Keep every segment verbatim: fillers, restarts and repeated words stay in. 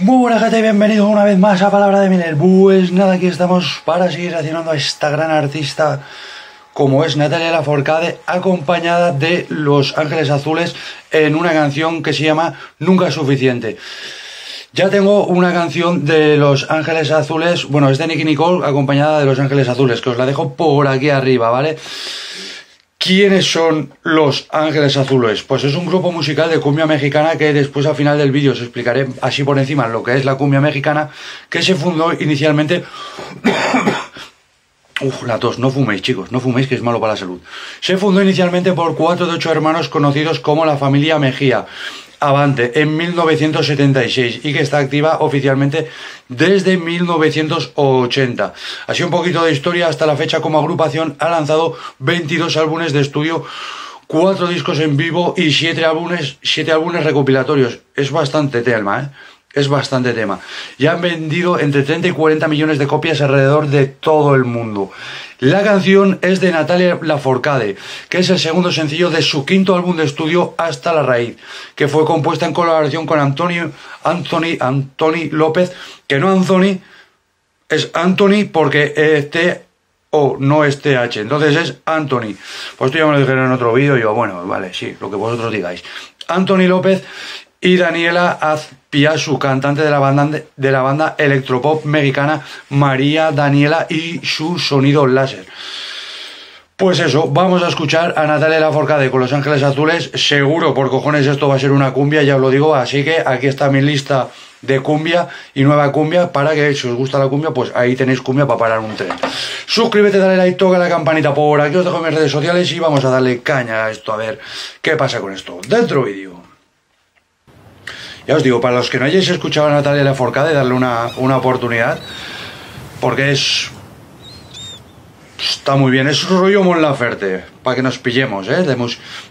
Muy buenas gente, bienvenidos una vez más a Palabra de Miel. Pues nada, aquí estamos para seguir reaccionando a esta gran artista como es Natalia Lafourcade, acompañada de Los Ángeles Azules en una canción que se llama Nunca es Suficiente. Ya tengo una canción de Los Ángeles Azules, bueno, es de Nicky Nicole acompañada de Los Ángeles Azules, que os la dejo por aquí arriba, ¿vale? ¿Quiénes son Los Ángeles Azules? Pues es un grupo musical de cumbia mexicana que después al final del vídeo os explicaré así por encima lo que es la cumbia mexicana, que se fundó inicialmente... Uf, la tos, no fuméis chicos, no fuméis que es malo para la salud. Se fundó inicialmente por cuatro de ocho hermanos conocidos como la familia Mejía Avante en mil novecientos setenta y seis y que está activa oficialmente desde mil novecientos ochenta. Así un poquito de historia hasta la fecha. Como agrupación ha lanzado veintidós álbumes de estudio, cuatro discos en vivo y siete álbumes, siete álbumes recopilatorios. Es bastante tema, ¿eh? Es bastante tema. Y han vendido entre treinta y cuarenta millones de copias alrededor de todo el mundo. La canción es de Natalia Lafourcade, que es el segundo sencillo de su quinto álbum de estudio Hasta la Raíz, que fue compuesta en colaboración con Antonio Anthony, Anthony López, que no Anthony, es Anthony porque este o no es T H, entonces es Anthony. Pues esto ya me lo dijeron en otro vídeo y yo, bueno, vale, sí, lo que vosotros digáis. Anthony López y Daniela Azpiazu, cantante de la banda de la banda electropop mexicana María Daniela y su Sonido Láser. Pues eso, vamos a escuchar a Natalia Lafourcade con Los Ángeles Azules. Seguro por cojones esto va a ser una cumbia, ya os lo digo, así que aquí está mi lista de cumbia y nueva cumbia para que si os gusta la cumbia, pues ahí tenéis cumbia para parar un tren. Suscríbete, dale like, toca la campanita. Por aquí os dejo mis redes sociales y vamos a darle caña a esto, a ver qué pasa con esto. Dentro vídeo. Ya os digo, para los que no hayáis escuchado a Natalia Lafourcade, darle una, una oportunidad, porque es... está muy bien, es un rollo Mon Laferte, para que nos pillemos, ¿eh? De,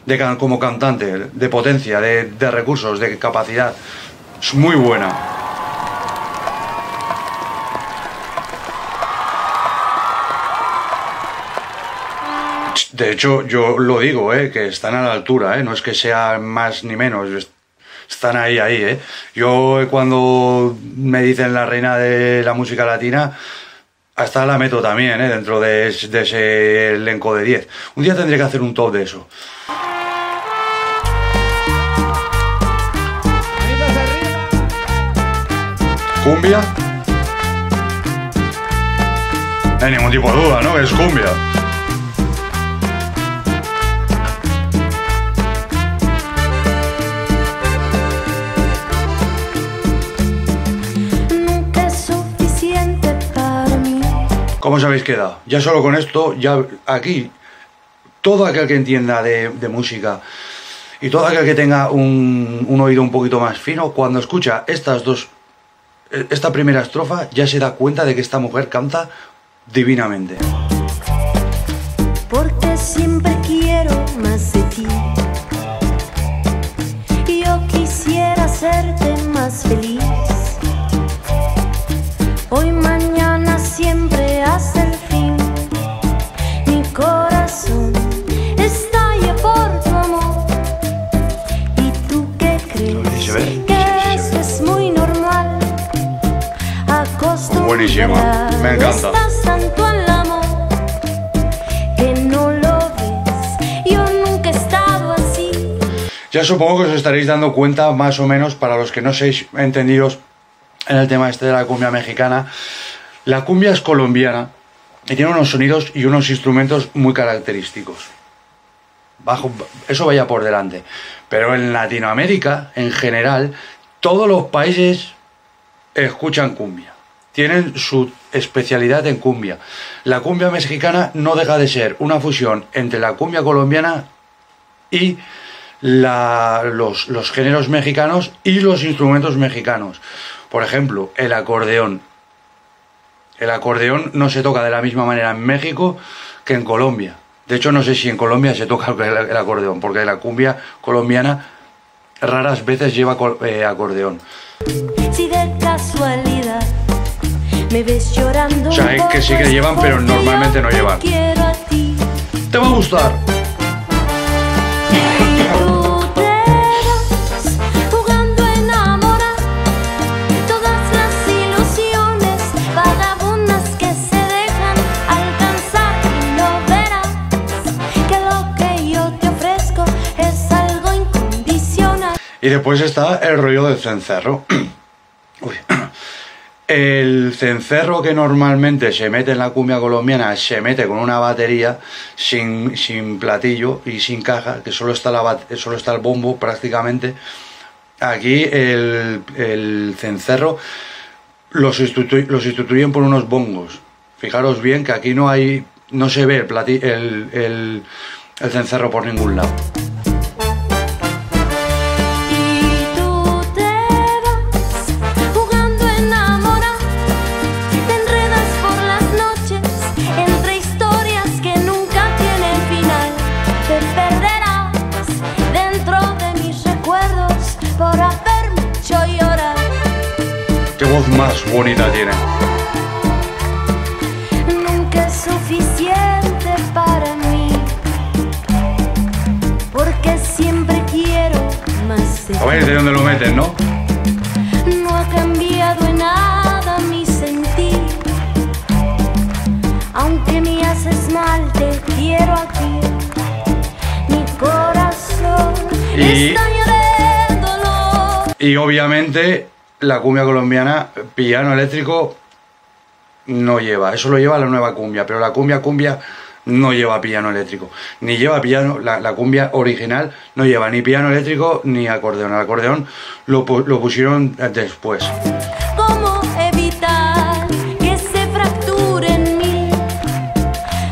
de, como cantante, de potencia, de, de recursos, de capacidad, es muy buena. De hecho, yo lo digo, ¿eh? Que están a la altura, ¿eh? No es que sea más ni menos. Están ahí, ahí, ¿eh? Yo cuando me dicen la reina de la música latina, hasta la meto también, ¿eh? Dentro de, de ese elenco de diez. Un día tendré que hacer un top de eso. ¿Cumbia? No hay ningún tipo de duda, ¿no? Es cumbia. ¿Cómo os habéis quedado? Ya solo con esto, ya aquí, todo aquel que entienda de, de música y todo aquel que tenga un, un oído un poquito más fino, cuando escucha estas dos, esta primera estrofa, ya se da cuenta de que esta mujer canta divinamente. Porque siempre quiero más de ti. Yo quisiera hacerte más feliz. Hoy, mañana, siempre. Hasta el fin, mi corazón estalla por tu amor. ¿Y tú qué crees? Que eso es muy normal. Acostumbrada, me encanta. Estás tanto al amor que no lo ves. Yo nunca he estado así. Ya supongo que os estaréis dando cuenta, más o menos, para los que no seáis entendidos en el tema este de la cumbia mexicana. La cumbia es colombiana y tiene unos sonidos y unos instrumentos muy característicos. Bajo, eso vaya por delante. Pero en Latinoamérica, en general, todos los países escuchan cumbia. Tienen su especialidad en cumbia. La cumbia mexicana no deja de ser una fusión entre la cumbia colombiana y la, los, los géneros mexicanos y los instrumentos mexicanos. Por ejemplo, el acordeón. El acordeón no se toca de la misma manera en México que en Colombia. De hecho, no sé si en Colombia se toca el acordeón, porque la cumbia colombiana raras veces lleva acordeón. Si de casualidad me ves llorando. Saben que sí que llevan, pero normalmente no llevan. Te va a gustar. Y después está el rollo del cencerro. Uy. El cencerro que normalmente se mete en la cumbia colombiana se mete con una batería sin, sin platillo y sin caja, que solo está, la, solo está el bombo prácticamente. Aquí el, el cencerro lo sustituyen por unos bongos. Fijaros bien que aquí no hay, no se ve el, platillo, el, el, el cencerro por ningún lado. Más bonita tiene. Nunca es suficiente para mí, porque siempre quiero más. A ver de dónde lo meten, ¿no? No ha cambiado en nada mi sentir, aunque me haces mal, te quiero aquí. Mi corazón y... está llorando dolor. Y obviamente la cumbia colombiana, piano eléctrico, no lleva. Eso lo lleva la nueva cumbia, pero la cumbia cumbia no lleva piano eléctrico. Ni lleva piano, la, la cumbia original no lleva ni piano eléctrico ni acordeón. El acordeón lo, lo pusieron después. ¿Cómo evitar que se fracture en mí?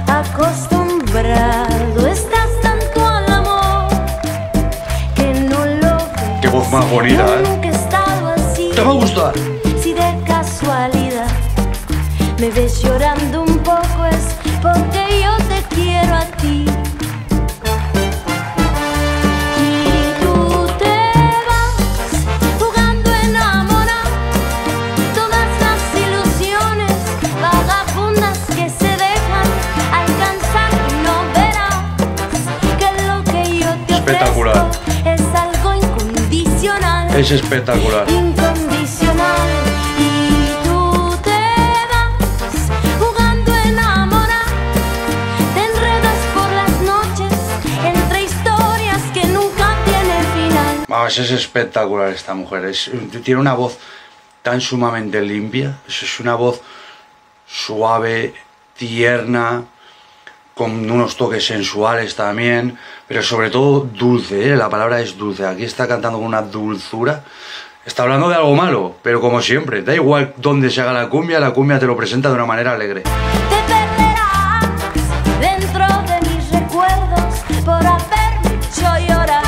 Acostumbrado estás tanto al amor que no lo... Qué voz más bonita, ¿eh? Te va a gustar. Si de casualidad me ves llorando un poco es porque yo te quiero a ti. Y tú te vas jugando enamorada, todas las ilusiones vagabundas que se dejan alcanzar. No verás que lo que yo te espectacular. Ofrezco es algo incondicional. Es espectacular. Pues es espectacular esta mujer, es, tiene una voz tan sumamente limpia, es una voz suave, tierna, con unos toques sensuales también, pero sobre todo dulce, ¿eh? La palabra es dulce, aquí está cantando con una dulzura, está hablando de algo malo, pero como siempre, da igual dónde se haga la cumbia, la cumbia te lo presenta de una manera alegre. Te perderás dentro de mis recuerdos por haberme hecho llorar.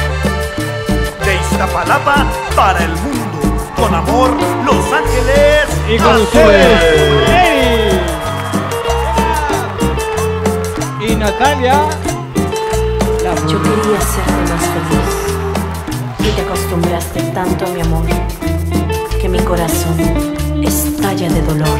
Palapa para el mundo, con amor, Los Ángeles y con ustedes. ¡Hey! Y Natalia Lafourcade. Yo quería hacerte más feliz y te acostumbraste tanto a mi amor que mi corazón estalla de dolor.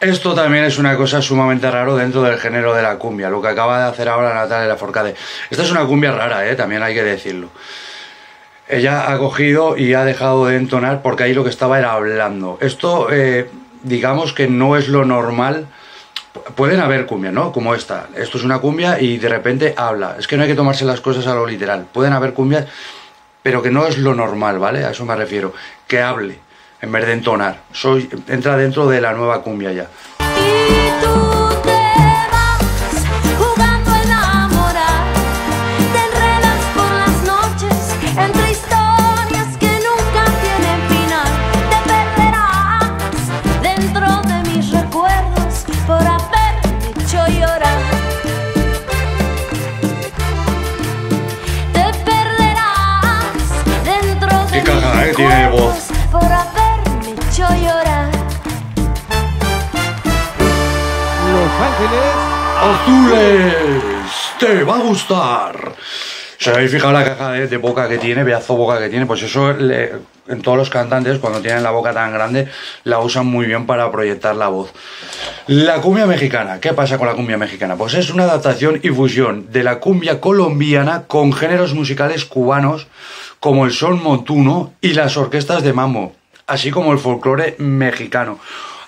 Esto también es una cosa sumamente rara dentro del género de la cumbia, lo que acaba de hacer ahora Natalia Lafourcade. Esta es una cumbia rara, ¿eh? También hay que decirlo. Ella ha cogido y ha dejado de entonar porque ahí lo que estaba era hablando. Esto, eh, digamos que no es lo normal. Pueden haber cumbias, ¿no? Como esta. Esto es una cumbia y de repente habla. Es que no hay que tomarse las cosas a lo literal. Pueden haber cumbias, pero que no es lo normal, ¿vale? A eso me refiero. Que hable en vez de entonar. Soy, entra dentro de la nueva cumbia ya. Y tú... Tiene voz. Por haberme hecho llorar. Los Ángeles Azules. Te va a gustar. ¿Se habéis fijado la caja de, de boca que tiene? Pedazo de boca que tiene. Pues eso le, en todos los cantantes, cuando tienen la boca tan grande, la usan muy bien para proyectar la voz. La cumbia mexicana. ¿Qué pasa con la cumbia mexicana? Pues es una adaptación y fusión de la cumbia colombiana con géneros musicales cubanos como el son montuno y las orquestas de mambo, así como el folclore mexicano.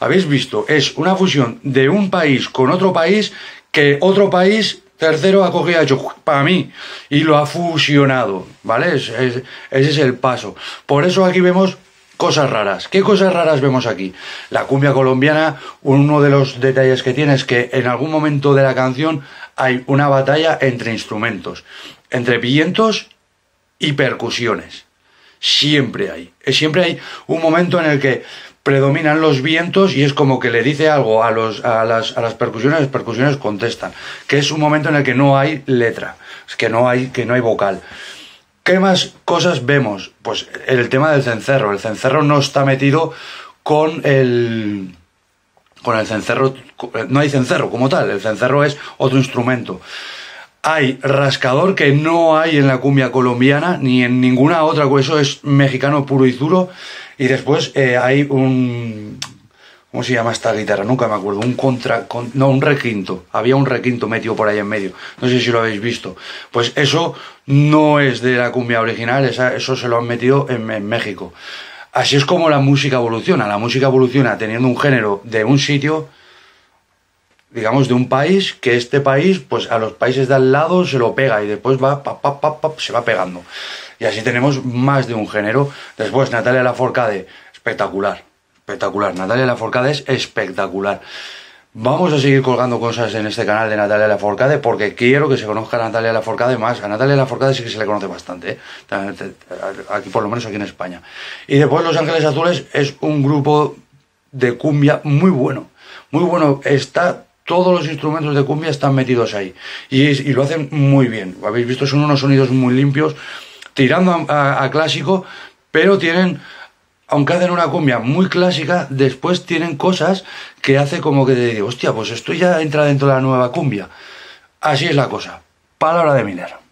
¿Habéis visto? Es una fusión de un país con otro país que otro país tercero ha cogido, ha hecho para mí y lo ha fusionado, ¿vale? Es, es, ese es el paso. Por eso aquí vemos cosas raras. ¿Qué cosas raras vemos aquí? La cumbia colombiana, uno de los detalles que tiene es que en algún momento de la canción hay una batalla entre instrumentos, entre vientos y percusiones. Siempre hay. Siempre hay un momento en el que predominan los vientos y es como que le dice algo a, los, a, las, a las percusiones, las percusiones contestan, que es un momento en el que no hay letra, que no hay, que no hay vocal. ¿Qué más cosas vemos? Pues el tema del cencerro. El cencerro no está metido con el... con el cencerro... no hay cencerro como tal, el cencerro es otro instrumento. Hay rascador, que no hay en la cumbia colombiana ni en ninguna otra, eso es mexicano puro y duro. Y después eh, hay un... ¿cómo se llama esta guitarra? Nunca me acuerdo. Un contra... Con, no, un requinto. Había un requinto metido por ahí en medio. No sé si lo habéis visto. Pues eso no es de la cumbia original. Esa, eso se lo han metido en, en México. Así es como la música evoluciona. La música evoluciona teniendo un género de un sitio, digamos de un país, que este país pues a los países de al lado se lo pega y después va pa, pa, pa, pa, se va pegando. Y así tenemos más de un género. Después Natalia Lafourcade, espectacular, espectacular. Natalia Lafourcade es espectacular. Vamos a seguir colgando cosas en este canal de Natalia Lafourcade porque quiero que se conozca a Natalia Lafourcade más. A Natalia Lafourcade sí que se le conoce bastante, ¿eh? Aquí, por lo menos aquí en España. Y después Los Ángeles Azules es un grupo de cumbia muy bueno, muy bueno. Está... todos los instrumentos de cumbia están metidos ahí. Y, y lo hacen muy bien. Habéis visto, son unos sonidos muy limpios, tirando a, a, a clásico, pero tienen, aunque hacen una cumbia muy clásica, después tienen cosas que hace como que te digo, hostia, pues esto ya entra dentro de la nueva cumbia. Así es la cosa. Palabra de Miller.